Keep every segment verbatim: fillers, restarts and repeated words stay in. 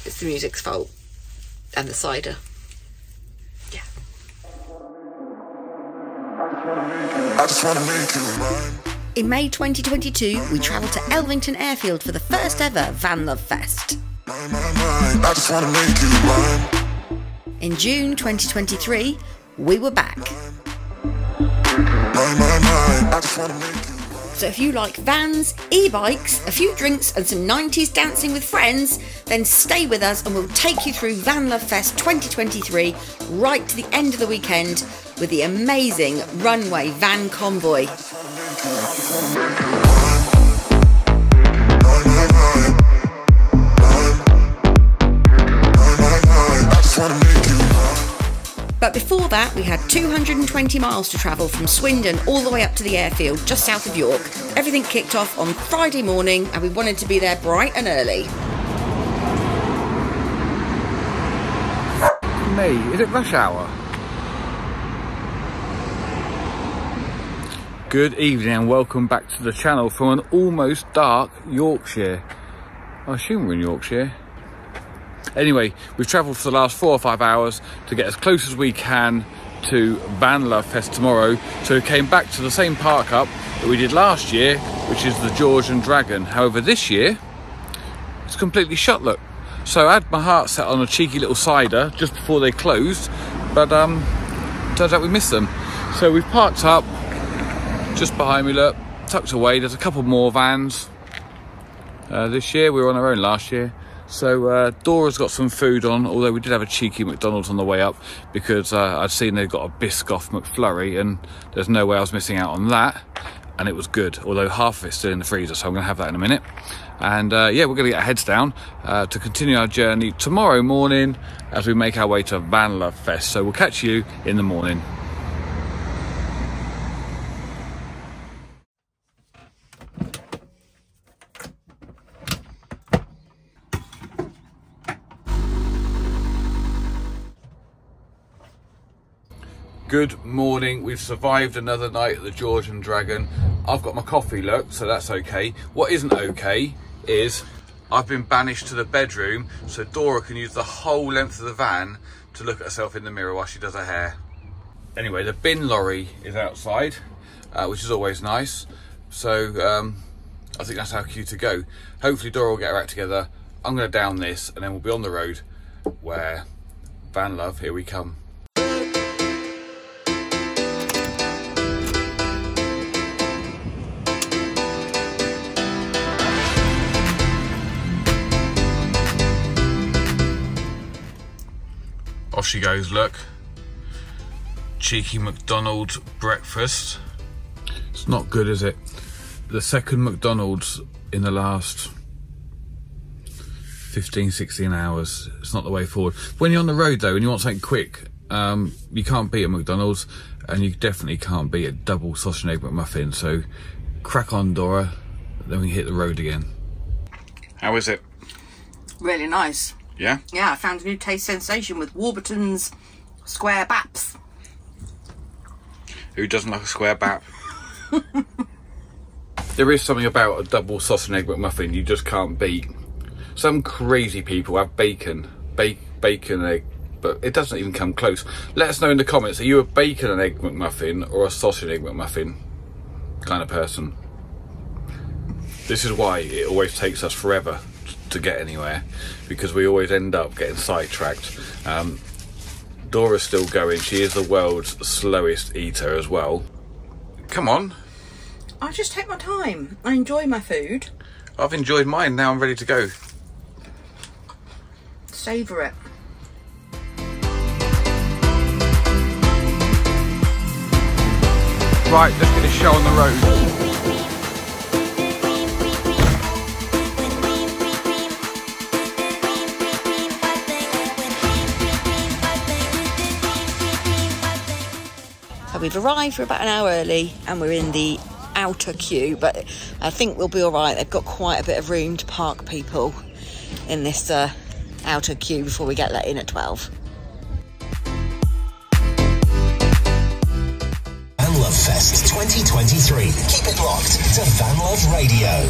it's, it's the music's fault and the cider. Yeah. I just wanna make you mine. In May twenty twenty-two, we travelled to Elvington Airfield for the first ever Van Love Fest. In June twenty twenty-three, we were back. So if you like vans, e-bikes, a few drinks and some nineties dancing with friends, then stay with us and we'll take you through Van Love Fest twenty twenty-three right to the end of the weekend with the amazing Runway Van Convoy. But before that, we had two hundred twenty miles to travel from Swindon all the way up to the airfield just south of York. Everything kicked off on Friday morning and we wanted to be there bright and early. Me, is it rush hour? Good evening and welcome back to the channel from an almost dark Yorkshire. I assume we're in Yorkshire. Anyway, we've travelled for the last four or five hours to get as close as we can to Van Love Fest tomorrow. So we came back to the same park up that we did last year, which is the George and Dragon. However, this year, it's completely shut, look. So I had my heart set on a cheeky little cider just before they closed, but um, turns out we missed them. So we've parked up. Just behind me, look, tucked away. There's a couple more vans uh, this year. We were on our own last year. So uh, Dora's got some food on, although we did have a cheeky McDonald's on the way up because uh, I'd seen they've got a Biscoff McFlurry and there's no way I was missing out on that. And it was good, although half of it's still in the freezer, so I'm going to have that in a minute. And uh, yeah, we're going to get our heads down uh, to continue our journey tomorrow morning as we make our way to Van Love Fest. So we'll catch you in the morning. Good morning. We've survived another night at the George and Dragon. I've got my coffee, look, so that's okay. What isn't okay is I've been banished to the bedroom so Dora can use the whole length of the van to look at herself in the mirror while she does her hair. Anyway, the bin lorry is outside, uh, which is always nice. So um, I think that's our cue to go. Hopefully Dora will get her act together. I'm gonna down this and then we'll be on the road where Van Love, here we come. Off she goes, look. Cheeky McDonald's breakfast. It's not good, is it? The second McDonald's in the last fifteen, sixteen hours. It's not the way forward. When you're on the road though and you want something quick, um, you can't beat a McDonald's and you definitely can't beat a double sausage and egg McMuffin. So crack on, Dora, then we hit the road again. How is it? Really nice. Yeah? Yeah, I found a new taste sensation with Warburton's square baps. Who doesn't like a square bap? There is something about a double sausage and egg McMuffin you just can't beat. Some crazy people have bacon, ba bacon and egg, but it doesn't even come close. Let us know in the comments, are you a bacon and egg McMuffin or a sausage and egg McMuffin kind of person? This is why it always takes us forever to get anywhere, because we always end up getting sidetracked. um, Dora's still going. She is the world's slowest eater as well. Come on. I just take my time. I enjoy my food. I've enjoyed mine. Now I'm ready to go. Savour it. Right, let's get a show on the road. We've arrived, we're about an hour early and we're in the outer queue, but I think we'll be all right. They've got quite a bit of room to park people in this uh, outer queue before we get let in at twelve. Van Love Fest twenty twenty-three. Keep it locked to Van Love Radio.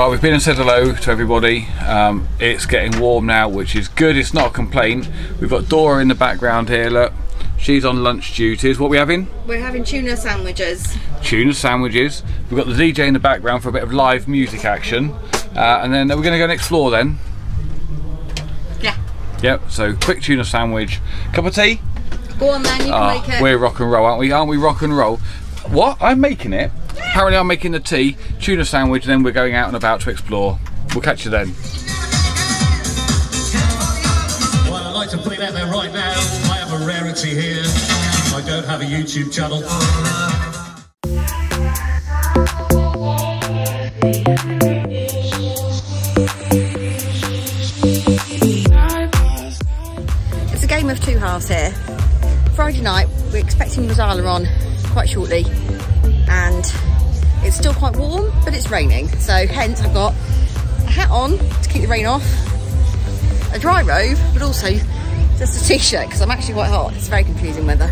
Right, we've been and said hello to everybody. Um, it's getting warm now, which is good. It's not a complaint. We've got Dora in the background here, look. She's on lunch duties. What are we having? We're having tuna sandwiches. Tuna sandwiches. We've got the D J in the background for a bit of live music action. Uh, and then we're going to go next floor then. Yeah. Yep, so quick tuna sandwich. Cup of tea? Go on then, you can oh, make it. We're rock and roll, aren't we? Aren't we rock and roll? What? I'm making it? Apparently I'm making the tea, tuna sandwich, and then we're going out and about to explore. We'll catch you then. Well, I'd like to put it out there right now. I have a rarity here. I don't have a YouTube channel. It's a game of two halves here. Friday night, we're expecting Rozalla on quite shortly. And it's still quite warm, but it's raining. So hence I've got a hat on to keep the rain off, a dry robe, but also just a t-shirt because I'm actually quite hot. It's very confusing weather.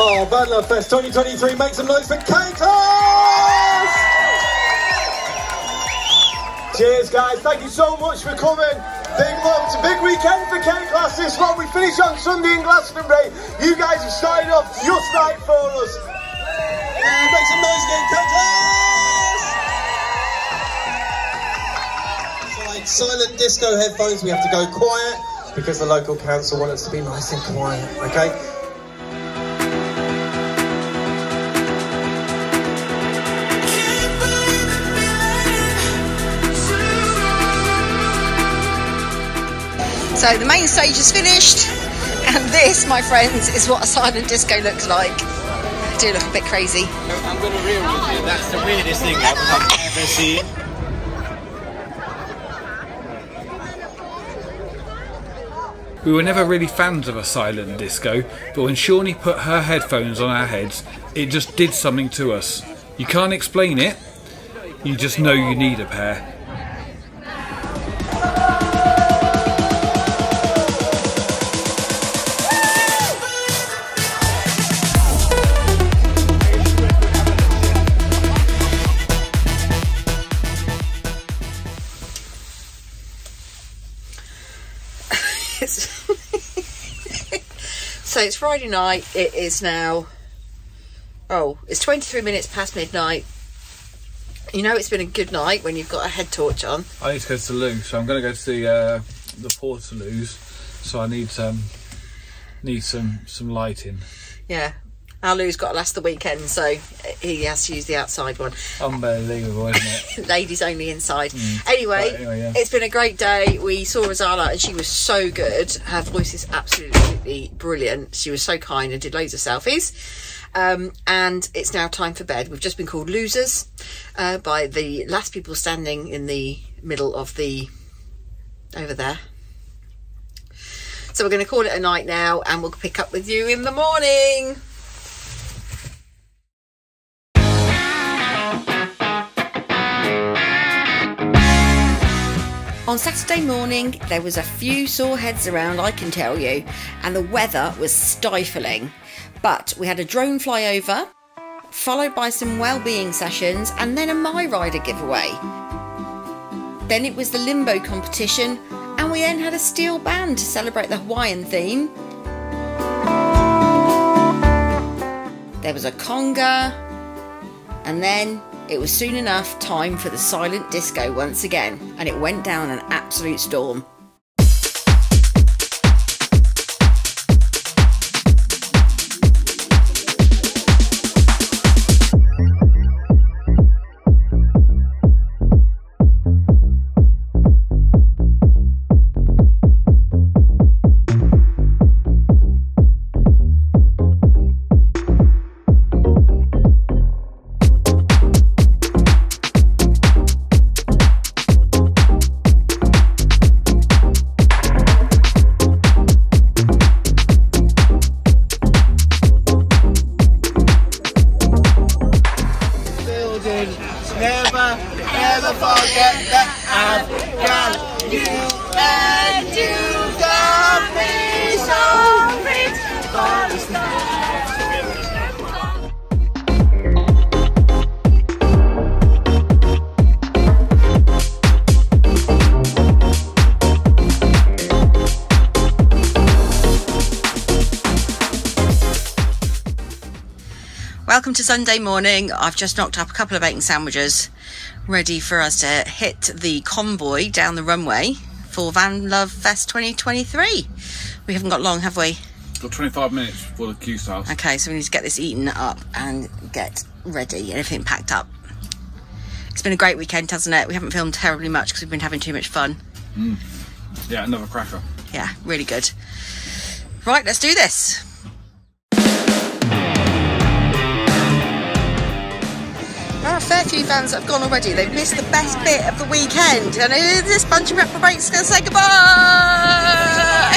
Oh, Van Love Fest twenty twenty-three, make some noise for K-Klass! Cheers guys, thank you so much for coming. Big love, it's a big weekend for K-Klass this one. We finish on Sunday in Glastonbury. You guys have started off just right for us. Yeah, make some noise again, K-Klass! So like silent disco headphones, we have to go quiet because the local council want us to be nice and quiet, okay? So the main stage is finished, and this, my friends, is what a silent disco looks like. I do look a bit crazy. I'm going to reel with you. That's the weirdest thing I've ever seen. We were never really fans of a silent disco, but when Shauni put her headphones on our heads, it just did something to us. You can't explain it, you just know you need a pair. So it's Friday night, it is now, oh, it's twenty-three minutes past midnight. You know it's been a good night when you've got a head torch on. I need to go to the loo, so I'm going to go to the, uh, the Portaloos, so I need, um, need some, some lighting. Yeah, our loo's got to last the weekend, so he has to use the outside one. Unbelievable, isn't it? Ladies only inside. Mm. Anyway, anyway yeah. It's been a great day. We saw Rozalla and she was so good. Her voice is absolutely brilliant. She was so kind and did loads of selfies, um and it's now time for bed. We've just been called losers uh by the last people standing in the middle of the over there So we're going to call it a night now, and we'll pick up with you in the morning. On Saturday morning, there was a few sore heads around, I can tell you, and the weather was stifling. But we had a drone flyover, followed by some wellbeing sessions, and then a My Rider giveaway. Then it was the limbo competition, and we then had a steel band to celebrate the Hawaiian theme. There was a conga, and then it was soon enough time for the silent disco once again, and it went down an absolute storm. Welcome to Sunday morning. I've just knocked up a couple of bacon sandwiches, ready for us to hit the convoy down the runway for Van Love Fest twenty twenty-three. We haven't got long, have we? Got twenty-five minutes for the queue starts. Okay, so we need to get this eaten up and get ready, everything packed up. It's been a great weekend, hasn't it? We haven't filmed terribly much because we've been having too much fun. Mm. Yeah, another cracker. Yeah, really good. Right, let's do this. There are a fair few fans that have gone already. They've missed the best bit of the weekend, and this bunch of reprobates is going to say goodbye!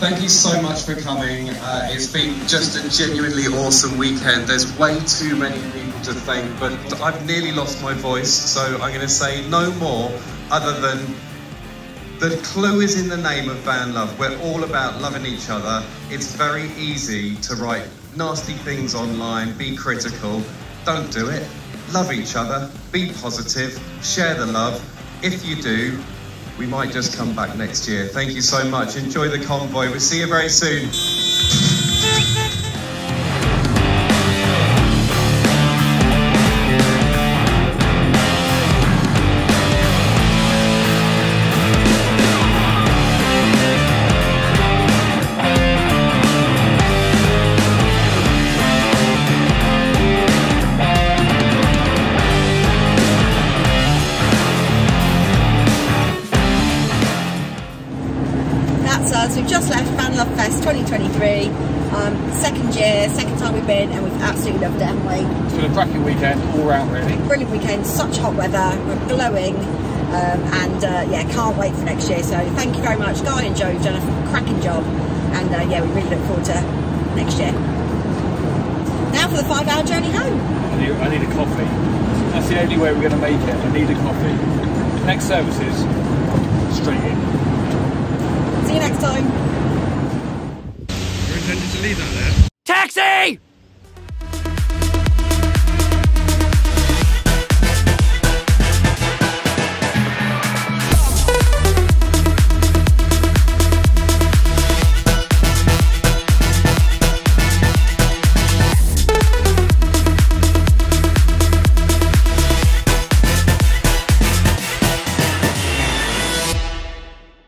Thank you so much for coming. Uh, it's been just a genuinely awesome weekend. There's way too many people to thank, but I've nearly lost my voice, so I'm going to say no more other than the clue is in the name of Van Love. We're all about loving each other. It's very easy to write nasty things online, be critical. Don't do it. Love each other, be positive, share the love. If you do, we might just come back next year. Thank you so much. Enjoy the convoy. We'll see you very soon. We've just left Van Love Fest twenty twenty-three, um, second year, second time we've been, and we've absolutely loved it, haven't we? It's been a cracking weekend all round, really. Brilliant weekend, such hot weather, we're glowing, um, and uh, yeah, can't wait for next year. So thank you very much, Guy and Joe, have done a cracking job, and uh, yeah, we really look forward to next year. Now for the five hour journey home. I need, I need a coffee. That's the only way we're going to make it. I need a coffee. Next services, straight in. See you next time. You're intended to leave that there.